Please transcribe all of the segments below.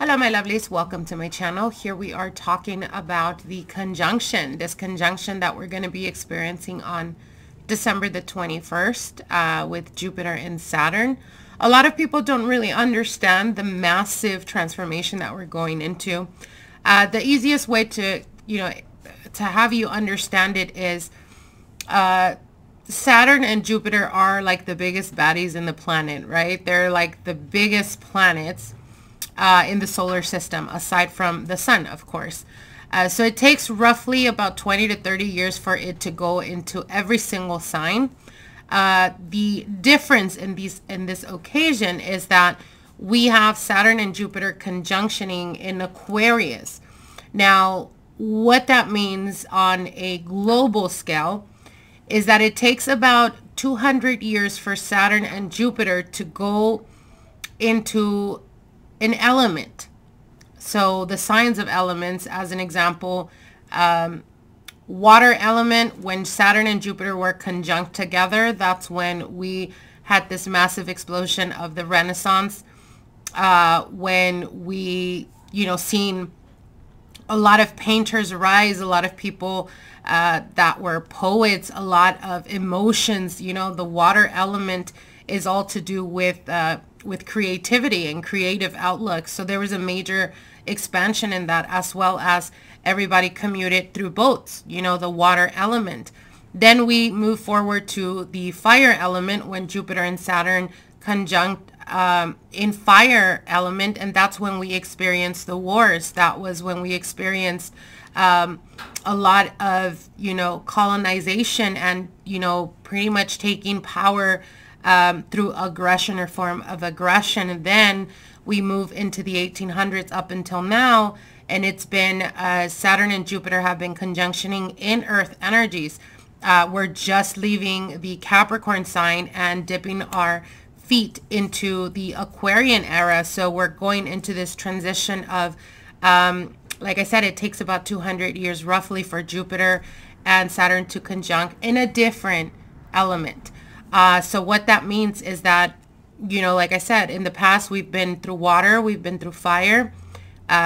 Hello my lovelies, welcome to my channel. Here we are talking about the conjunction, this conjunction that we're going to be experiencing on December the 21st with Jupiter and Saturn. A lot of people don't really understand the massive transformation that we're going into. The easiest way to, to have you understand it is Saturn and Jupiter are like the biggest baddies in the planet, right? They're like the biggest planets in the solar system, aside from the sun, of course. So it takes roughly about 20 to 30 years for it to go into every single sign. The difference in this occasion is that we have Saturn and Jupiter conjunctioning in Aquarius. Now, what that means on a global scale is that it takes about 200 years for Saturn and Jupiter to go into an element. So the signs of elements, as an example, water element, when Saturn and Jupiter were conjunct together, that's when we had this massive explosion of the Renaissance, when we, seen a lot of painters rise, a lot of people that were poets, a lot of emotions. The water element is all to do with creativity and creative outlook. So there was a major expansion in that, as well as everybody commuted through boats, the water element. Then we move forward to the fire element when Jupiter and Saturn conjunct in fire element, and that's when we experienced the wars. That was when we experienced a lot of, colonization and, pretty much taking power through aggression or form of aggression. And then we move into the 1800s up until now, and it's been Saturn and Jupiter have been conjunctioning in Earth energies. We're just leaving the Capricorn sign and dipping our feet into the Aquarian era. So we're going into this transition of, like I said, it takes about 200 years roughly for Jupiter and Saturn to conjunct in a different element. So what that means is that, like I said, in the past, we've been through water, we've been through fire,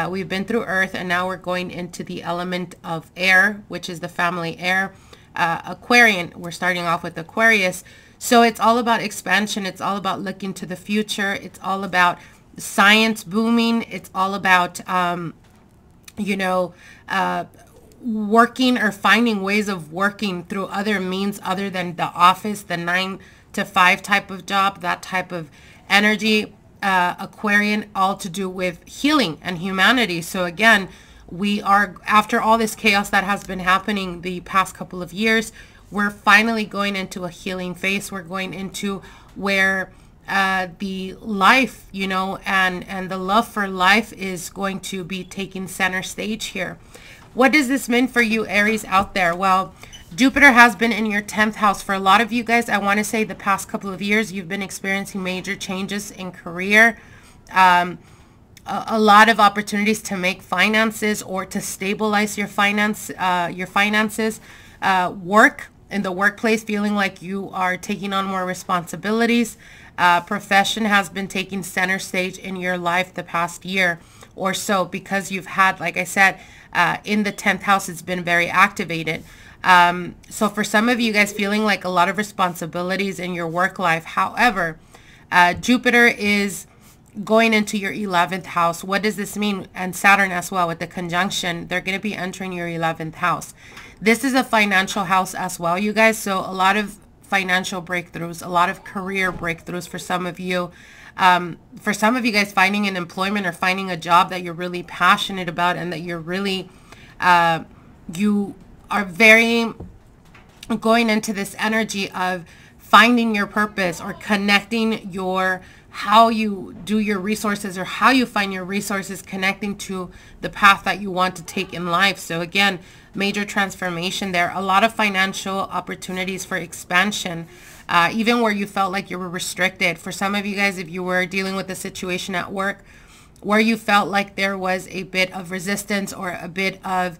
we've been through earth, and now we're going into the element of air, which is the family air, Aquarian. We're starting off with Aquarius. So it's all about expansion. It's all about looking to the future. It's all about science booming. It's all about, working or finding ways of working through other means other than the office, the 9-to-5 type of job, that type of energy, Aquarian, all to do with healing and humanity. So again, we are, after all this chaos that has been happening the past couple of years, we're finally going into a healing phase. We're going into where the life, and the love for life is going to be taking center stage here. What does this mean for you, Aries, out there? Well, Jupiter has been in your 10th house. For a lot of you guys, I want to say the past couple of years, you've been experiencing major changes in career, a lot of opportunities to make finances or to stabilize your finances, work in the workplace, feeling like you are taking on more responsibilities. Profession has been taking center stage in your life the past year or so, because you've had, like I said, in the 10th house, it's been very activated. So for some of you guys, feeling like a lot of responsibilities in your work life. However, Jupiter is going into your 11th house. What does this mean? And Saturn as well, with the conjunction, they're going to be entering your 11th house. This is a financial house as well, you guys. So a lot of financial breakthroughs, a lot of career breakthroughs for some of you. For some of you guys, finding an employment or finding a job that you're really passionate about and that you're really, you are very going into this energy of finding your purpose or connecting your, how you do your resources or how you find your resources, connecting to the path that you want to take in life. So again, major transformation there. A lot of financial opportunities for expansion. Even where you felt like you were restricted. For some of you guys, if you were dealing with a situation at work where you felt like there was a bit of resistance or a bit of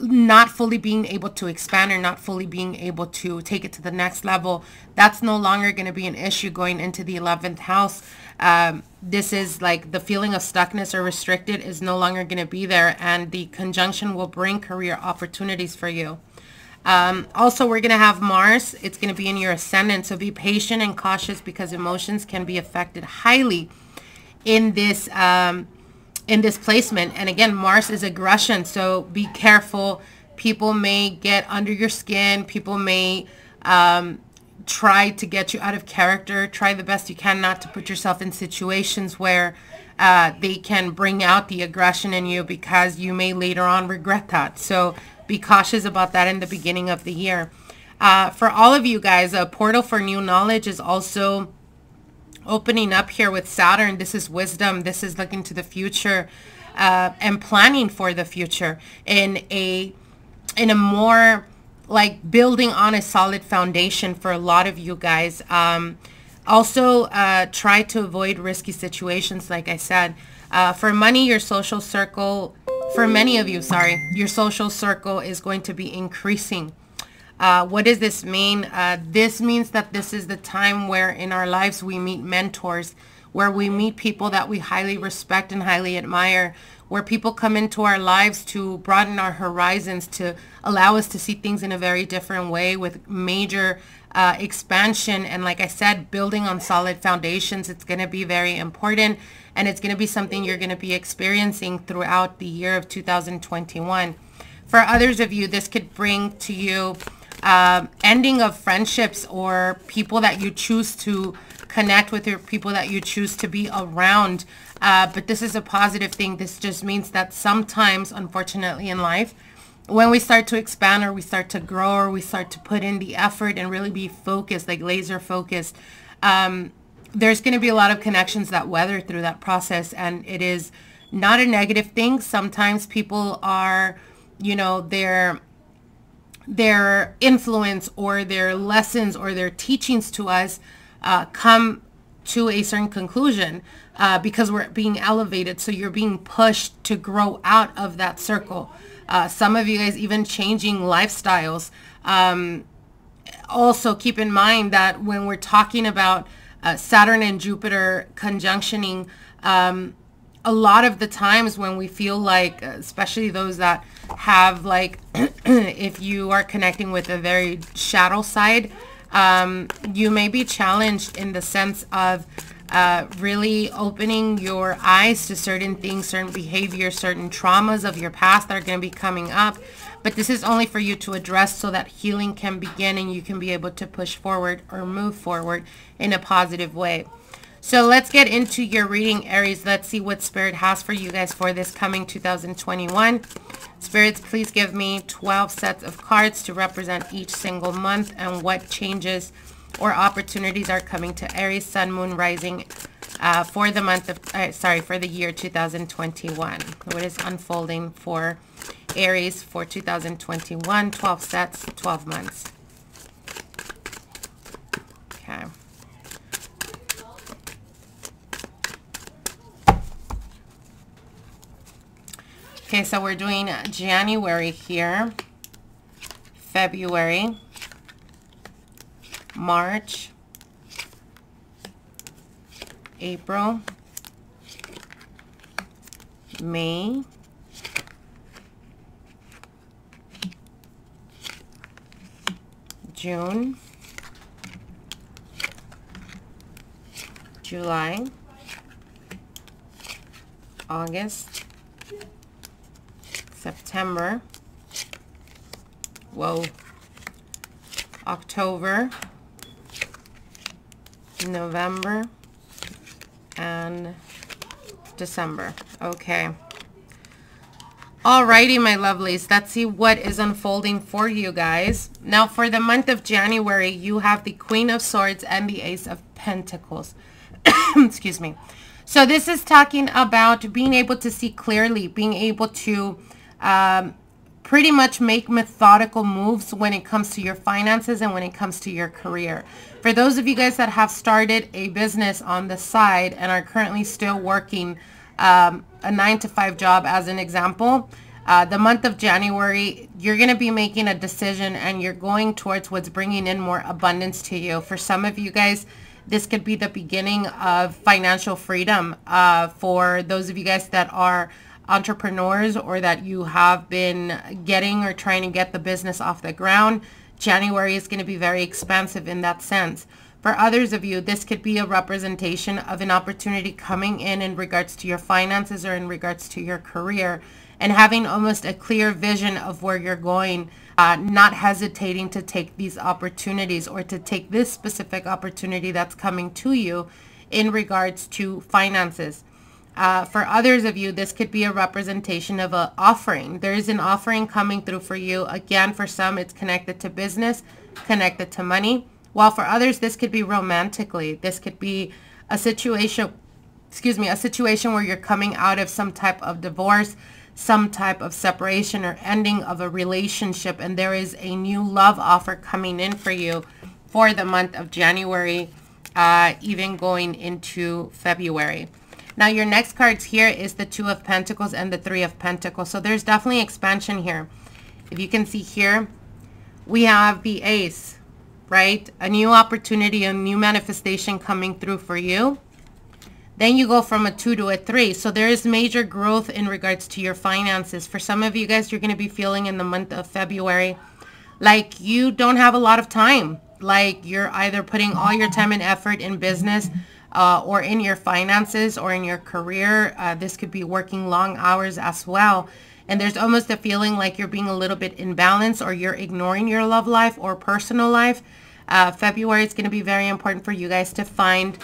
not fully being able to expand or not fully being able to take it to the next level, that's no longer going to be an issue going into the 11th house. This is like the feeling of stuckness or restricted is no longer going to be there, and the conjunction will bring career opportunities for you. Also, we're going to have Mars. It's going to be in your ascendant, so be patient and cautious because emotions can be affected highly in this placement. And again, Mars is aggression, so be careful. People may get under your skin. People may try to get you out of character. Try the best you can not to put yourself in situations where they can bring out the aggression in you, because you may later on regret that. So be cautious about that in the beginning of the year. For all of you guys, a portal for new knowledge is also opening up here with Saturn. This is wisdom. This is looking to the future and planning for the future in a more like building on a solid foundation for a lot of you guys. Also, try to avoid risky situations, like I said. For money, your social circle, for many of you, sorry, your social circle is going to be increasing. What does this mean? This means that this is the time where in our lives we meet mentors, where we meet people that we highly respect and highly admire, where people come into our lives to broaden our horizons, to allow us to see things in a very different way with major expansion. And like I said, building on solid foundations, it's going to be very important, and it's going to be something you're going to be experiencing throughout the year of 2021. For others of you, this could bring to you ending of friendships or people that you choose to connect with or people that you choose to be around. But this is a positive thing. This just means that sometimes, unfortunately, in life, when we start to expand or we start to grow or we start to put in the effort and really be focused, like laser focused, there's going to be a lot of connections that weather through that process. And it is not a negative thing. Sometimes people are, you know, their influence or their lessons or their teachings to us come to a certain conclusion because we're being elevated. So you're being pushed to grow out of that circle. Some of you guys even changing lifestyles. Also keep in mind that when we're talking about Saturn and Jupiter conjunctioning, a lot of the times when we feel like, especially those that have like, if you are connecting with a very shadow side, you may be challenged in the sense of really opening your eyes to certain things, certain behaviors, certain traumas of your past that are going to be coming up. But this is only for you to address so that healing can begin and you can be able to push forward or move forward in a positive way. So let's get into your reading, Aries. Let's see what Spirit has for you guys for this coming 2021. Spirits, please give me 12 sets of cards to represent each single month and what changes or opportunities are coming to Aries, Sun, Moon, Rising for the month of, for the year 2021. What is unfolding for Aries for 2021, 12 sets, 12 months. Okay. Okay, so we're doing January here, February, March, April, May, June, July, August, September, whoa, October, November, and December. Okay. Alrighty, my lovelies. Let's see what is unfolding for you guys. Now, for the month of January, you have the Queen of Swords and the Ace of Pentacles. Excuse me. So this is talking about being able to see clearly, being able to pretty much make methodical moves when it comes to your finances and when it comes to your career. For those of you guys that have started a business on the side and are currently still working a 9-to-5 job as an example, the month of January, you're going to be making a decision and you're going towards what's bringing in more abundance to you. For some of you guys, this could be the beginning of financial freedom. For those of you guys that are entrepreneurs or that you have been getting or trying to get the business off the ground, January is going to be very expansive in that sense. For others of you, this could be a representation of an opportunity coming in regards to your finances or in regards to your career, and having almost a clear vision of where you're going, not hesitating to take these opportunities or to take this specific opportunity that's coming to you in regards to finances. For others of you, this could be a representation of an offering. There is an offering coming through for you. Again, for some, it's connected to business, connected to money. While for others, this could be romantically. This could be a situation, a situation where you're coming out of some type of divorce, some type of separation or ending of a relationship, and there is a new love offer coming in for you for the month of January, even going into February. Now, your next cards here is the Two of Pentacles and the Three of Pentacles. So there's definitely expansion here. If you can see here, we have the Ace, right? A new opportunity, a new manifestation coming through for you. Then you go from a 2 to a 3. So there is major growth in regards to your finances. For some of you guys, you're going to be feeling in the month of February like you don't have a lot of time. Like you're either putting all your time and effort in business, or in your finances or in your career. This could be working long hours as well. And there's almost a feeling like you're being a little bit imbalanced or you're ignoring your love life or personal life. February is going to be very important for you guys to find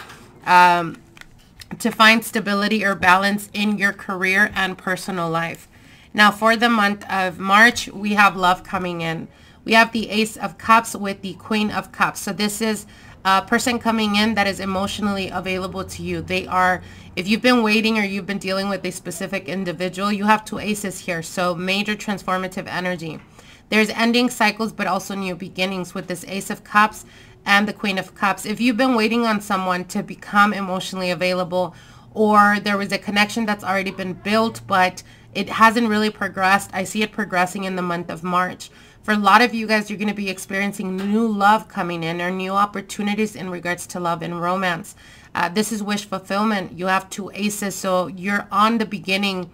stability or balance in your career and personal life. Now for the month of March, we have love coming in. We have the Ace of Cups with the Queen of Cups. So this is a person coming in that is emotionally available to you. They are, if you've been waiting or you've been dealing with a specific individual, you have two aces here. So major transformative energy. There's ending cycles, but also new beginnings with this Ace of Cups and the Queen of Cups. If you've been waiting on someone to become emotionally available, or there was a connection that's already been built, but it hasn't really progressed, I see it progressing in the month of March. For a lot of you guys, you're going to be experiencing new love coming in or new opportunities in regards to love and romance. This is wish fulfillment. You have two aces, so you're on the beginning,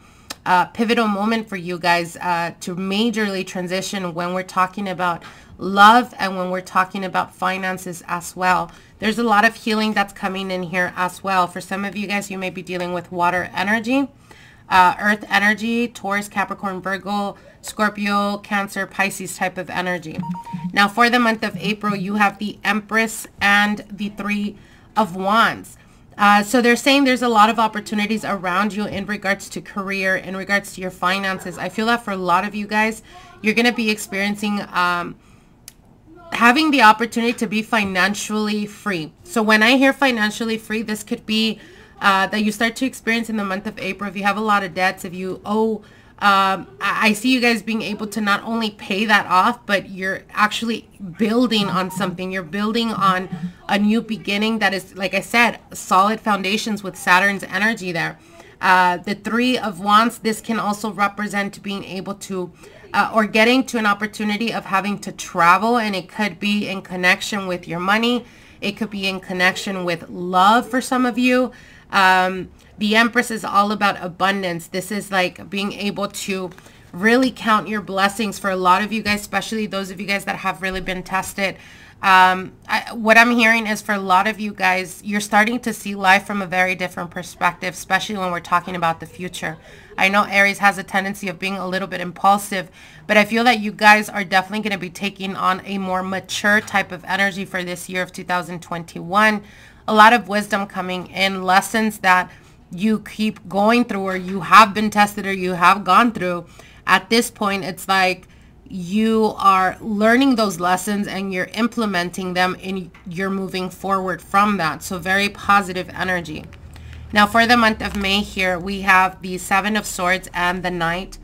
pivotal moment for you guys to majorly transition when we're talking about love and when we're talking about finances as well. There's a lot of healing that's coming in here as well. For some of you guys, you may be dealing with water energy, earth energy, Taurus, Capricorn, Virgo, Scorpio, Cancer, Pisces type of energy. Now for the month of April, you have the Empress and the Three of Wands. So they're saying there's a lot of opportunities around you in regards to career, in regards to your finances. I feel that for a lot of you guys, you're going to be experiencing having the opportunity to be financially free. So when I hear financially free, this could be that you start to experience in the month of April. If you have a lot of debts, if you owe, I see you guys being able to not only pay that off, but you're actually building on something. You're building on a new beginning that is, like I said, solid foundations with Saturn's energy there. The Three of Wands, this can also represent being able to or getting to an opportunity of having to travel, and it could be in connection with your money. It could be in connection with love for some of you. The Empress is all about abundance. This is like being able to really count your blessings for a lot of you guys, especially those of you guys that have really been tested. What I'm hearing is for a lot of you guys, you're starting to see life from a very different perspective, especially when we're talking about the future. I know Aries has a tendency of being a little bit impulsive, but I feel that you guys are definitely going to be taking on a more mature type of energy for this year of 2021. A lot of wisdom coming in, lessons that you keep going through or you have been tested or you have gone through. At this point, it's like you are learning those lessons and you're implementing them and you're moving forward from that. So very positive energy. Now for the month of May here, we have the Seven of Swords and the Knight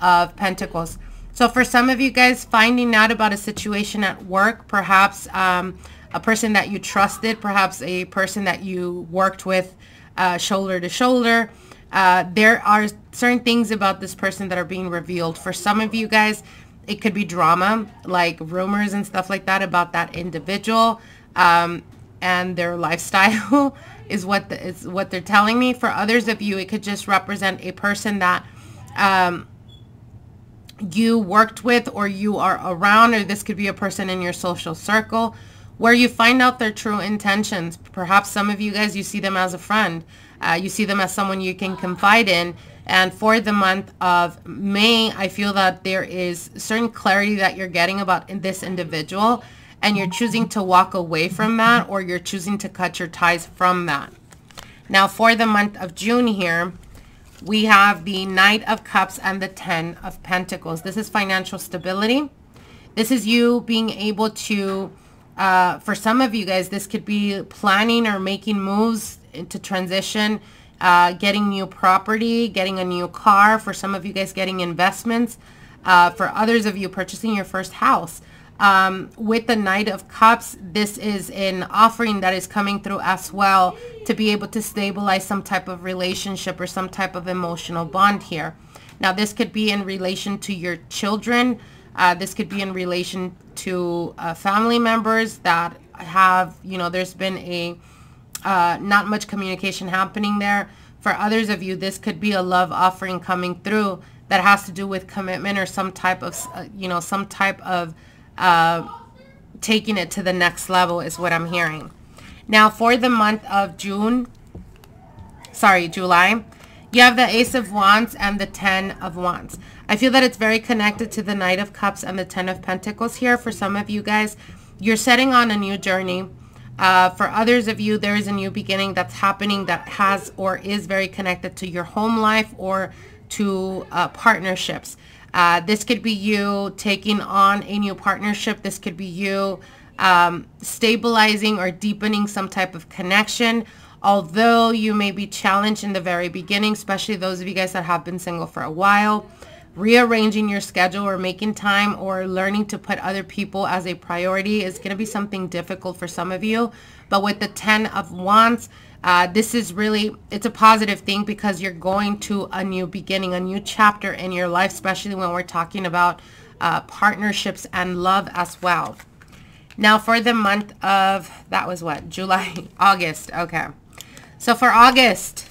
of Pentacles. So for some of you guys, finding out about a situation at work, perhaps a person that you trusted, perhaps a person that you worked with shoulder to shoulder, there are certain things about this person that are being revealed. For some of you guys, it could be drama, like rumors and stuff like that about that individual, and their lifestyle is what they're telling me. For others of you, it could just represent a person that you worked with or you are around, or this could be a person in your social circle where you find out their true intentions. Perhaps some of you guys, you see them as a friend. You see them as someone you can confide in. And for the month of May, I feel that there is certain clarity that you're getting about this individual, and you're choosing to walk away from that, or you're choosing to cut your ties from that. Now for the month of June here, we have the Knight of Cups and the Ten of Pentacles. This is financial stability. This is you being able to, for some of you guys, this could be planning or making moves to transition, getting new property, getting a new car. For some of you guys, getting investments. For others of you, purchasing your first house. With the Knight of Cups, this is an offering that is coming through as well to be able to stabilize some type of relationship or some type of emotional bond here. Now, this could be in relation to your children. This could be in relation to family members that have, you know, there's been a not much communication happening there. For others of you, this could be a love offering coming through that has to do with commitment or some type of, you know, some type of taking it to the next level is what I'm hearing. Now for the month of July, you have the Ace of Wands and the Ten of Wands. I feel that it's very connected to the Knight of Cups and the Ten of Pentacles here. For some of you guys, you're setting on a new journey. For others of you, there is a new beginning that's happening that has or is very connected to your home life or to partnerships. This could be you taking on a new partnership. This could be you stabilizing or deepening some type of connection, although you may be challenged in the very beginning, especially those of you guys that have been single for a while. Rearranging your schedule or making time or learning to put other people as a priority is going to be something difficult for some of you. But with the Ten of Wands, this is really, it's a positive thing because you're going to a new beginning, a new chapter in your life, especially when we're talking about partnerships and love as well. Now for the month of, that was what, July, August. Okay. So for August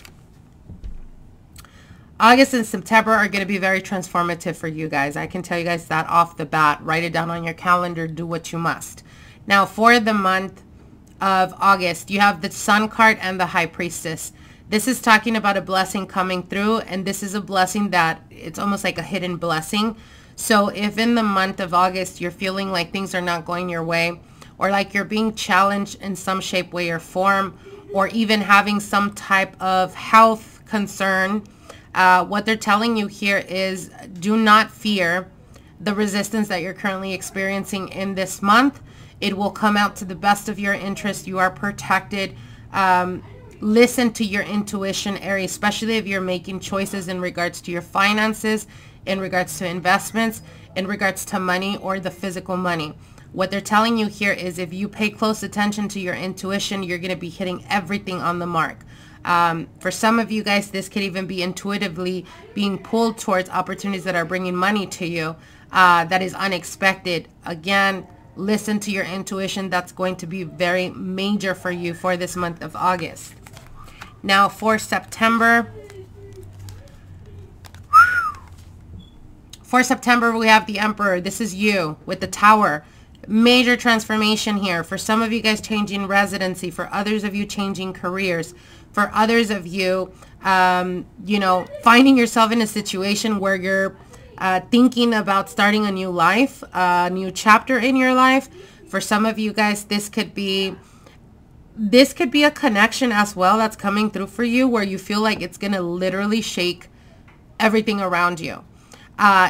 and September are going to be very transformative for you guys. I can tell you guys that off the bat. Write it down on your calendar. Do what you must. Now for the month of August, you have the Sun card and the High Priestess. This is talking about a blessing coming through, and this is a blessing that it's almost like a hidden blessing. So if in the month of August you're feeling like things are not going your way, or like you're being challenged in some shape, way, or form, or even having some type of health concern, what they're telling you here is do not fear the resistance that you're currently experiencing in this month. It will come out to the best of your interest. You are protected. Listen to your intuition, Aries, especially if you're making choices in regards to your finances, in regards to investments, in regards to money or the physical money. What they're telling you here is if you pay close attention to your intuition, you're going to be hitting everything on the mark. For some of you guys, this could even be intuitively being pulled towards opportunities that are bringing money to you that is unexpected. Again, listen to your intuition. That's going to be very major for you for this month of August. Now for September. For September, we have the Emperor. This is you with the Tower. Major transformation here. For some of you guys, changing residency. For others of you, changing careers. For others of you, you know, finding yourself in a situation where you're thinking about starting a new life, a new chapter in your life. For some of you guys, this could be a connection as well that's coming through for you where you feel like it's going to literally shake everything around you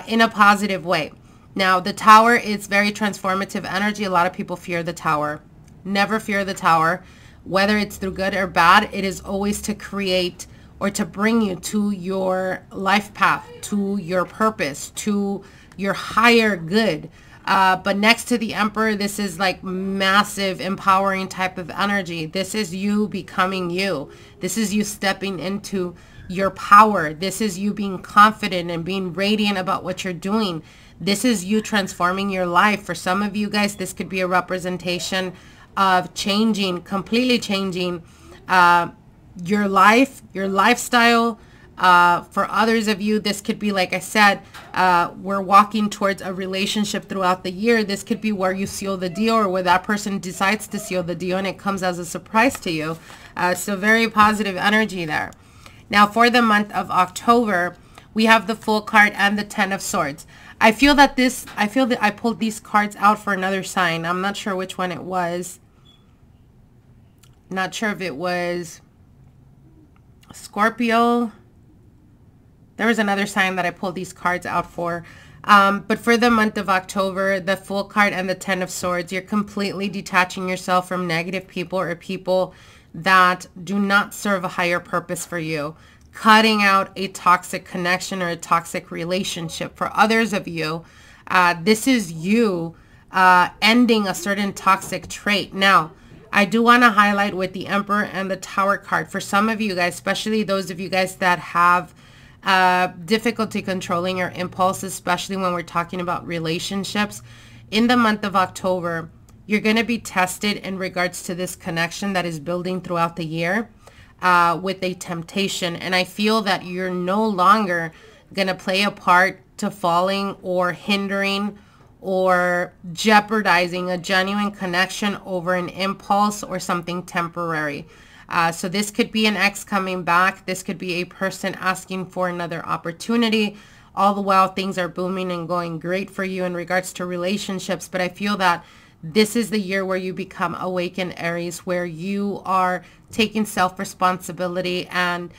in a positive way. Now, the Tower is very transformative energy. A lot of people fear the Tower. Never fear the Tower. Whether it's through good or bad, it is always to create or to bring you to your life path, to your purpose, to your higher good. But next to the Emperor, this is like massive, empowering type of energy. This is you becoming you. This is you stepping into your power. This is you being confident and being radiant about what you're doing. This is you transforming your life. For some of you guys, this could be a representation of changing, completely changing your life, your lifestyle. For others of you, this could be, like I said, we're walking towards a relationship throughout the year. This could be where you seal the deal or where that person decides to seal the deal and it comes as a surprise to you. So very positive energy there. Now for the month of October, we have the Fool card and the Ten of Swords. I feel that I pulled these cards out for another sign. I'm not sure which one it was. Not sure if it was Scorpio. There was another sign that I pulled these cards out for. But for the month of October, the Fool card and the Ten of Swords, you're completely detaching yourself from negative people or people that do not serve a higher purpose for you. Cutting out a toxic connection or a toxic relationship. For others of you, this is you ending a certain toxic trait. Now, I do want to highlight with the Emperor and the Tower card. For some of you guys, especially those of you guys that have difficulty controlling your impulses, especially when we're talking about relationships, in the month of October, you're going to be tested in regards to this connection that is building throughout the year. With a temptation, and I feel that you're no longer gonna play a part to falling or hindering or jeopardizing a genuine connection over an impulse or something temporary. So this could be an ex coming back. This could be a person asking for another opportunity. All the while things are booming and going great for you in regards to relationships, but I feel that this is the year where you become awakened, Aries, where you are taking self-responsibility and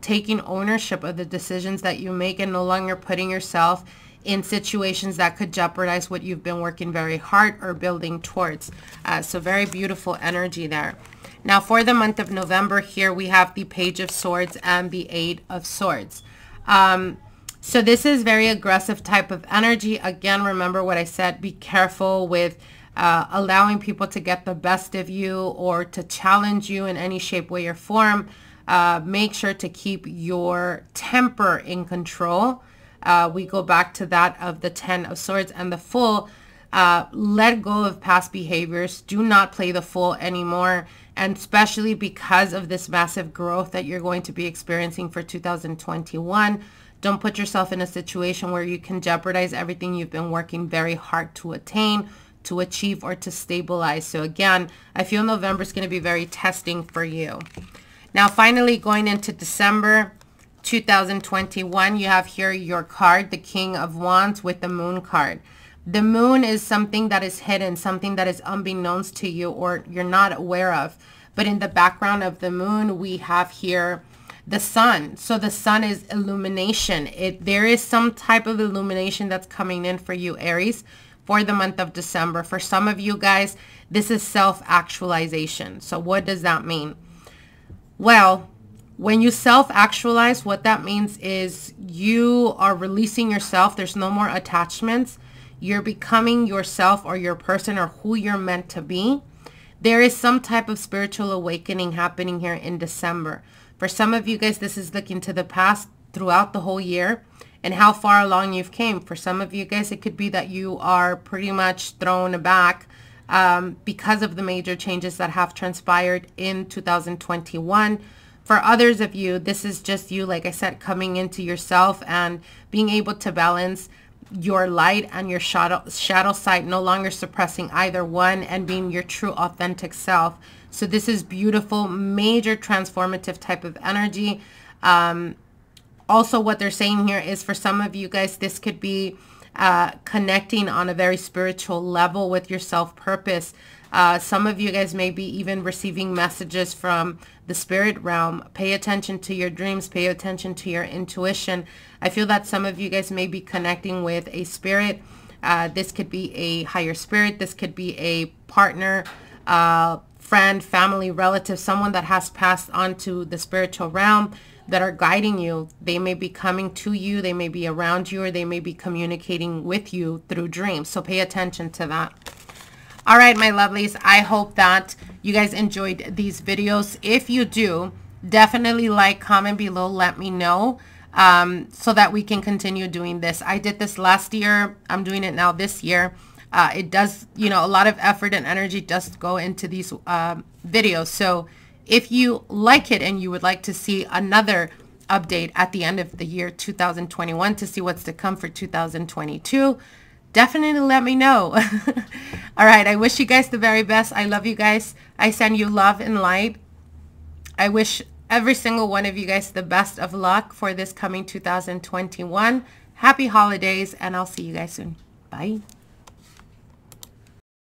taking ownership of the decisions that you make and no longer putting yourself in situations that could jeopardize what you've been working very hard or building towards. So very beautiful energy there. Now for the month of November here, we have the Page of Swords and the Eight of Swords. So this is very aggressive type of energy. Again, remember what I said, be careful with allowing people to get the best of you or to challenge you in any shape, way, or form. Make sure to keep your temper in control. We go back to that of the Ten of Swords and the Fool. Let go of past behaviors. Do not play the fool anymore. And especially because of this massive growth that you're going to be experiencing for 2021, don't put yourself in a situation where you can jeopardize everything you've been working very hard to attain, to achieve, or to stabilize. So again, I feel November is going to be very testing for you. Now finally, going into December 2021, you have here your card, the King of Wands with the Moon card. The Moon is something that is hidden, something that is unbeknownst to you or you're not aware of. But in the background of the Moon, we have here the Sun. So the Sun is illumination. There is some type of illumination that's coming in for you, Aries, for the month of December. For some of you guys, this is self-actualization. So what does that mean? Well, when you self-actualize, what that means is you are releasing yourself. There's no more attachments. You're becoming yourself or your person or who you're meant to be. There is some type of spiritual awakening happening here in December. For some of you guys, this is looking to the past throughout the whole year and how far along you've came. For some of you guys, it could be that you are pretty much thrown back because of the major changes that have transpired in 2021. For others of you, this is just you, like I said, coming into yourself and being able to balance your light and your shadow side, no longer suppressing either one and being your true authentic self. So this is beautiful, major transformative type of energy. Also what they're saying here is for some of you guys, this could be connecting on a very spiritual level with your self-purpose. Some of you guys may be even receiving messages from the spirit realm. Pay attention to your dreams. Pay attention to your intuition. I feel that some of you guys may be connecting with a spirit. This could be a higher spirit. This could be a partner, friend, family, relative, someone that has passed on to the spiritual realm that are guiding you. They may be coming to you. They may be around you, or they may be communicating with you through dreams. So pay attention to that. All right, my lovelies, I hope that you guys enjoyed these videos. If you do, definitely like, comment below, let me know, so that we can continue doing this. I did this last year. I'm doing it now this year. It does, you know, a lot of effort and energy just go into these videos. So if you like it and you would like to see another update at the end of the year 2021 to see what's to come for 2022, definitely let me know. All right. I wish you guys the very best. I love you guys. I send you love and light. I wish every single one of you guys the best of luck for this coming 2021. Happy holidays, and I'll see you guys soon. Bye.